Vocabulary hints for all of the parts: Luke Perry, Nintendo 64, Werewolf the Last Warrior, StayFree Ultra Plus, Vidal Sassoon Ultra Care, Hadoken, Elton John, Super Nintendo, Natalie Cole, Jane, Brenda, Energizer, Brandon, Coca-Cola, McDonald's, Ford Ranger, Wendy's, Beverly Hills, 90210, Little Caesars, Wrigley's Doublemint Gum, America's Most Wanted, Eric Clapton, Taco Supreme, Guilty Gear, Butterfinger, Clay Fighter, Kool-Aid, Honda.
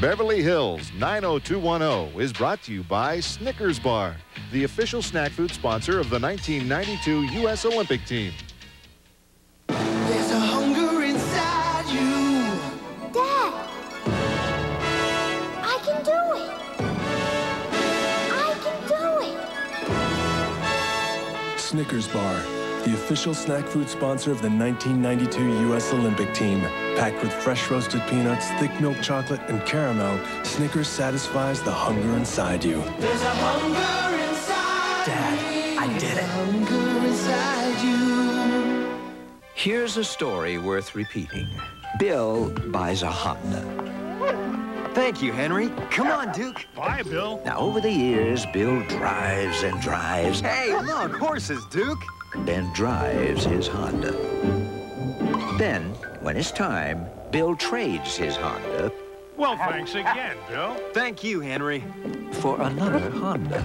Beverly Hills 90210 is brought to you by Snickers Bar, the official snack food sponsor of the 1992 U.S. Olympic team. There's a hunger inside you. Dad, I can do it. I can do it. Snickers Bar, the official snack food sponsor of the 1992 U.S. Olympic team. Packed with fresh roasted peanuts, thick milk chocolate, and caramel, Snickers satisfies the hunger inside you. There's a hunger inside Dad, I did it. Hunger inside you. Here's a story worth repeating. Bill buys a Honda. Thank you, Henry. Come on, Duke. Bye, Bill. Now, over the years, Bill drives and drives. Hey, look, horses, Duke. Then drives his Honda. Then, when it's time, Bill trades his Honda. Well, thanks again, Bill. Thank you, Henry. For another Honda.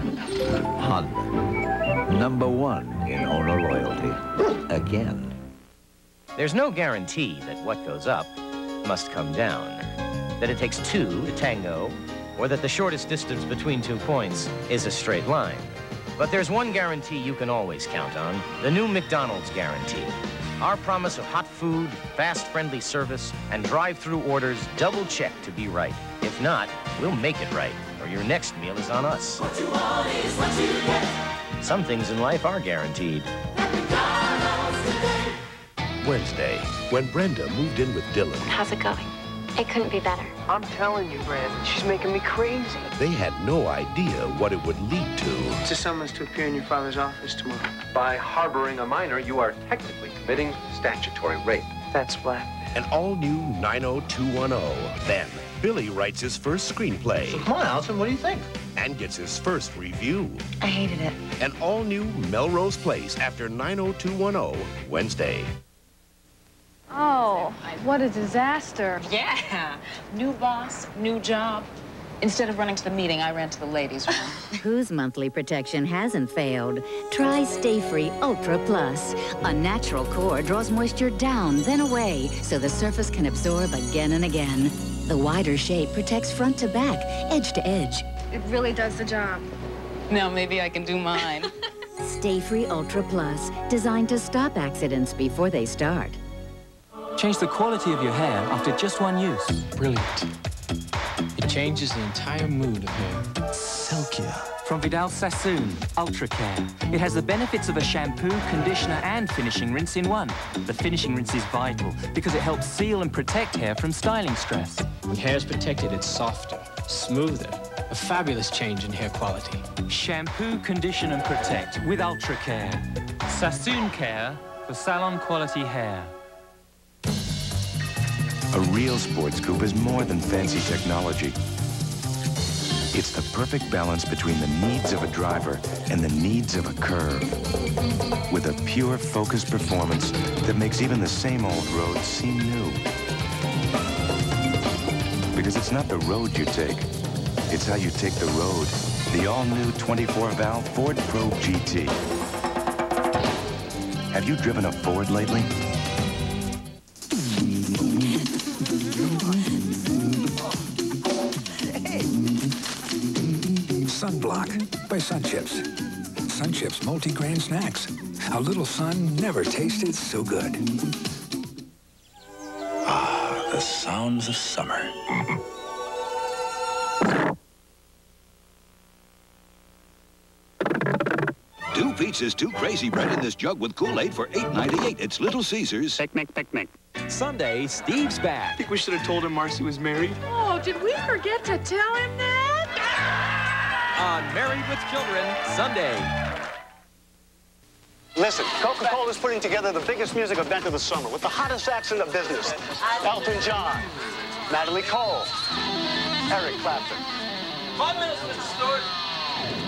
Honda. Number one in owner loyalty. Again. There's no guarantee that what goes up must come down. That it takes two to tango, or that the shortest distance between 2 points is a straight line. But there's one guarantee you can always count on, the new McDonald's guarantee. Our promise of hot food, fast, friendly service, and drive-through orders double-check to be right. If not, we'll make it right, or your next meal is on us. What you want is what you get. Some things in life are guaranteed. At McDonald's today. Wednesday, when Brenda moved in with Dylan. How's it going? It couldn't be better. I'm telling you, Brandon, she's making me crazy. They had no idea what it would lead to. It's a summons to appear in your father's office tomorrow. By harboring a minor, you are technically committing statutory rape. That's blackmail. An all-new 90210. Then, Billy writes his first screenplay. So come on, Allison, what do you think? And gets his first review. I hated it. An all-new Melrose Place after 90210, Wednesday. Oh, what a disaster. Yeah. New boss, new job. Instead of running to the meeting, I ran to the ladies' room. Whose monthly protection hasn't failed? Try StayFree Ultra Plus. A natural core draws moisture down, then away, so the surface can absorb again and again. The wider shape protects front to back, edge to edge. It really does the job. Now maybe I can do mine. StayFree Ultra Plus, designed to stop accidents before they start. Change the quality of your hair after just one use. Brilliant. It changes the entire mood of hair. Selkia. From Vidal Sassoon, Ultra Care. It has the benefits of a shampoo, conditioner, and finishing rinse in one. The finishing rinse is vital because it helps seal and protect hair from styling stress. When hair is protected, it's softer, smoother. A fabulous change in hair quality. Shampoo, condition, and protect with Ultra Care. Sassoon Care for salon-quality hair. A real sports coupe is more than fancy technology. It's the perfect balance between the needs of a driver and the needs of a curve. With a pure, focused performance that makes even the same old road seem new. Because it's not the road you take, it's how you take the road. The all-new 24-valve Ford Probe GT. Have you driven a Ford lately? Sunblock by Sun Chips. Sun Chips multi-grain snacks. A little sun never tasted so good. Ah, the sounds of summer. Two pizzas, two crazy bread in this jug with Kool-Aid for $8.98. It's Little Caesars. Picnic, picnic. Sunday, Steve's back. I think we should have told him Marcy was married. Oh, did we forget to tell him that? On Married... with Children, Sunday. Listen, Coca-Cola's putting together the biggest music event of the summer with the hottest acts in the business. Elton John, Natalie Cole, Eric Clapton. 5 minutes, Mr. Stewart.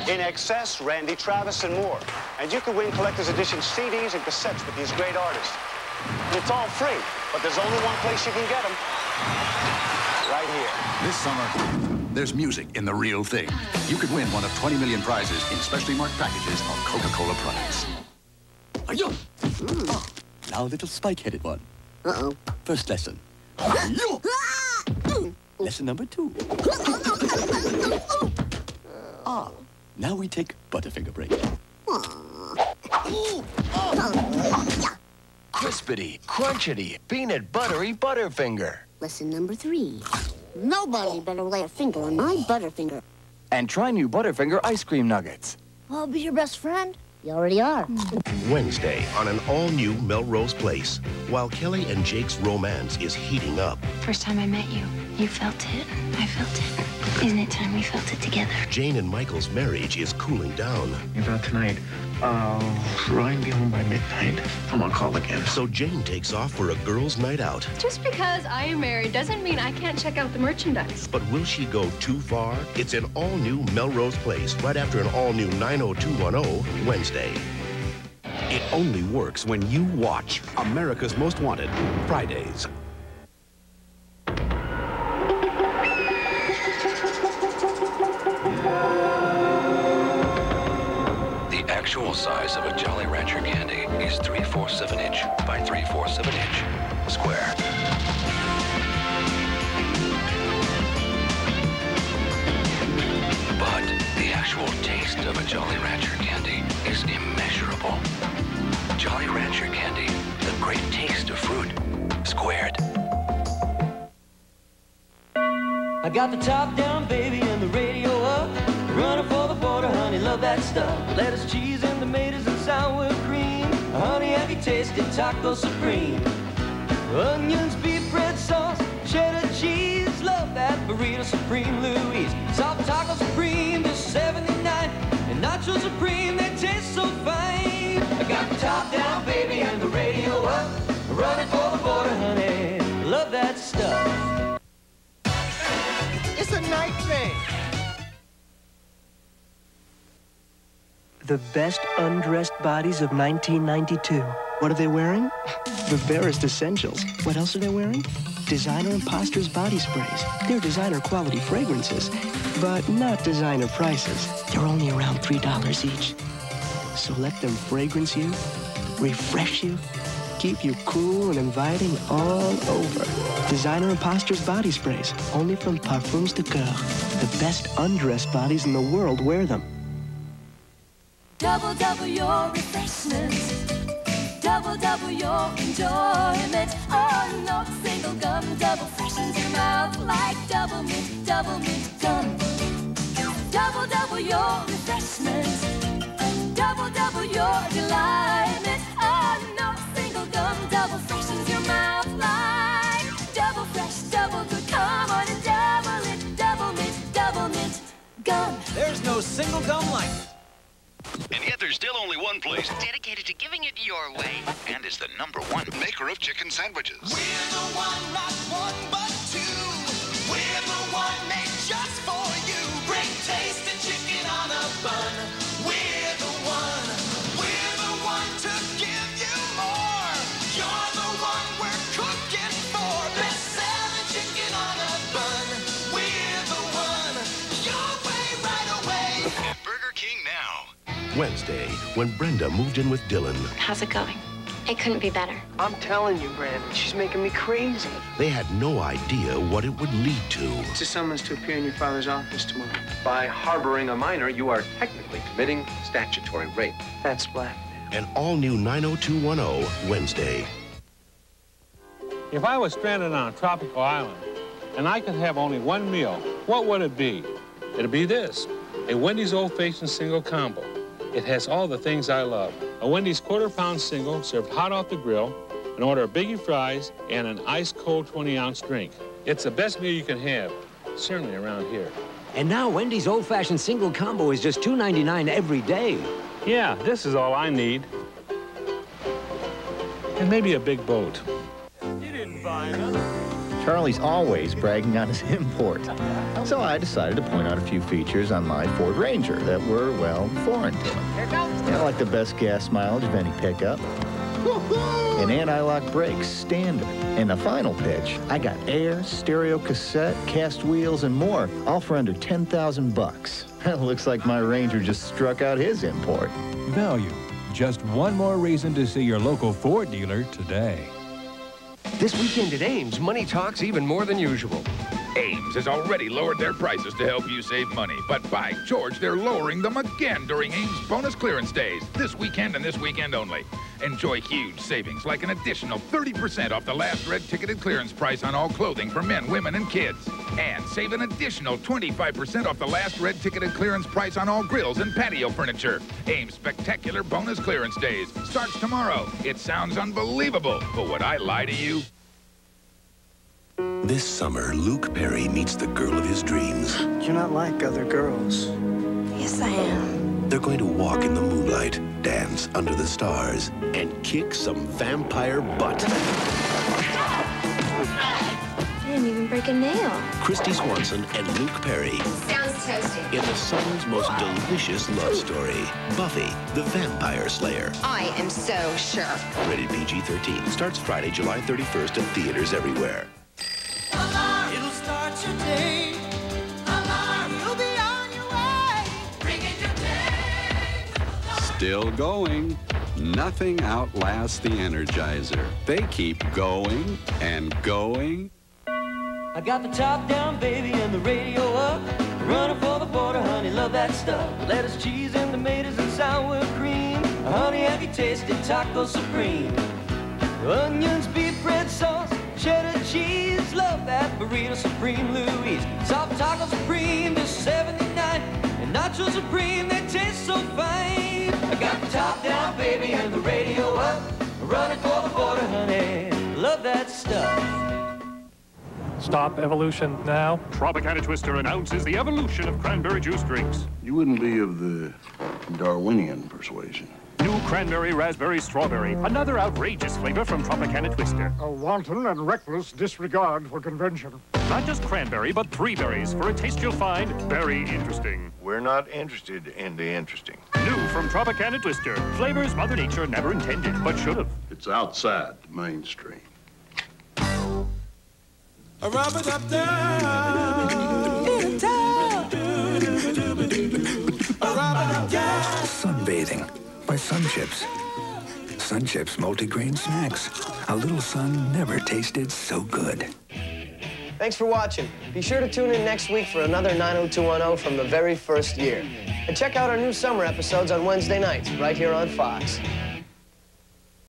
In Excess, Randy Travis, and more. And you can win collector's edition CDs and cassettes with these great artists. And it's all free, but there's only one place you can get them. Right here. This summer, there's music in the real thing. You could win one of 20 million prizes in specially marked packages of Coca-Cola products. Oh, now a little spike-headed one. Uh-oh. First lesson. Lesson number 2. Now we take Butterfinger break. Crispity, crunchity, peanut buttery Butterfinger. Lesson number 3. Nobody better lay a finger on my Butterfinger. And try new Butterfinger ice cream nuggets. I'll be your best friend. You already are. Wednesday on an all-new Melrose Place, while Kelly and Jake's romance is heating up. First time I met you, you felt it, I felt it. Isn't it time we felt it together? Jane and Michael's marriage is cooling down. About tonight, I'll try and be home by midnight. I'm on call again. So Jane takes off for a girls' night out. Just because I am married doesn't mean I can't check out the merchandise. But will she go too far? It's an all-new Melrose Place, right after an all-new 90210 Wednesday. It only works when you watch America's Most Wanted, Fridays. The actual size of a Jolly Rancher candy is 3/4 of an inch by 3/4 of an inch square. But the actual taste of a Jolly Rancher candy is immeasurable. Jolly Rancher candy, the great taste of fruit, squared. I got the top down, baby, and the radio up. Running for the border, honey, love that stuff. Lettuce, cheese, and tomatoes, and sour cream. Honey, have you tasted Taco Supreme? Onions, beef, bread sauce, cheddar cheese. Love that burrito supreme, Louise. Soft Taco Supreme, just $79. And Nacho Supreme, they taste so fine. I got the top down, baby, and the radio up. Running for the border, honey. Love that stuff. It's a night thing. The best undressed bodies of 1992. What are they wearing? The barest essentials. What else are they wearing? Designer Impostors body sprays. They're designer quality fragrances, but not designer prices. They're only around $3 each. So let them fragrance you, refresh you, keep you cool and inviting all over. Designer Impostors body sprays, only from Parfums de Coeur. The best undressed bodies in the world wear them. Double, double your refreshment. Double, double your enjoyment. Oh, no single gum. Double freshens your mouth like Double Mint gum. Double, double your refreshment. Double, double your delight. Oh, no single gum. Double freshens your mouth like double fresh, double good. Come on and double mint gum. There's no single gum like it. And yet there's still only one place dedicated to giving it your way, and is the #1 maker of chicken sandwiches. We're the one, not one, but two. We're the one made just for you. Bring taste to chicken on a bun. Wednesday, when Brenda moved in with Dylan. How's it going? It couldn't be better. I'm telling you, Brandon, she's making me crazy. They had no idea what it would lead to. It's a summons to appear in your father's office tomorrow. By harboring a minor, you are technically committing statutory rape. That's blackmail. An all-new 90210 Wednesday. If I was stranded on a tropical island and I could have only one meal, what would it be? It'd be this, a Wendy's old-fashioned single combo. It has all the things I love. A Wendy's quarter-pound single served hot off the grill, an order of Biggie fries, and an ice-cold 20-ounce drink. It's the best meal you can have, certainly around here. And now Wendy's old-fashioned single combo is just $2.99 every day. Yeah, this is all I need. And maybe a big boat. You didn't buy enough. Charlie's always bragging on his import. So I decided to point out a few features on my Ford Ranger that were, well, foreign to him. Here comes. I like the best gas mileage of any pickup. An anti-lock brakes, standard. And the final pitch, I got air, stereo cassette, cast wheels, and more, all for under $10,000. Looks like my Ranger just struck out his import. Value. Just one more reason to see your local Ford dealer today. This weekend at Ames, money talks even more than usual. Ames has already lowered their prices to help you save money. But by George, they're lowering them again during Ames bonus clearance days, this weekend and this weekend only. Enjoy huge savings, like an additional 30% off the last red ticketed clearance price on all clothing for men, women, and kids. And save an additional 25% off the last red ticketed clearance price on all grills and patio furniture. Ames spectacular bonus clearance days starts tomorrow. It sounds unbelievable, but would I lie to you? This summer, Luke Perry meets the girl of his dreams. You're not like other girls. Yes, I am. They're going to walk in the moonlight, dance under the stars, and kick some vampire butt. I didn't even break a nail. Christy Swanson and Luke Perry. Sounds toasty. In the summer's most delicious love story, Buffy the Vampire Slayer. I am so sure. Rated PG-13. Starts Friday, July 31st at theaters everywhere. Alarm. It'll start your day. Alarm. You'll be on your way. Bringing your day. Alarm. Still going. Nothing outlasts the Energizer. They keep going and going. I got the top down, baby, and the radio up. Running for the border, honey, love that stuff. Lettuce, cheese, and tomatoes, and sour cream. Honey, have you tasted Taco Supreme? Onions, beef, bread sauce, cheddar cheese, love that burrito supreme, Louise. Soft taco supreme, just $79, and nacho supreme, they taste so fine. I got the top down, baby, and the radio up. Running for the border, honey, love that stuff. Stop evolution now. Tropicana Twister announces the evolution of cranberry juice drinks. You wouldn't be of the Darwinian persuasion. New cranberry, raspberry, strawberry. Another outrageous flavor from Tropicana Twister. A wanton and reckless disregard for convention. Not just cranberry, but three berries. For a taste you'll find very interesting. We're not interested in the interesting. New from Tropicana Twister. Flavors Mother Nature never intended, but should have. It's outside the mainstream. Rub it up down. It's out. Rub it up down. Sunbathing. By Sun Chips. Sun Chips multigrain snacks. A little sun never tasted so good. Thanks for watching. Be sure to tune in next week for another 90210 from the very first year. And check out our new summer episodes on Wednesday nights, right here on Fox.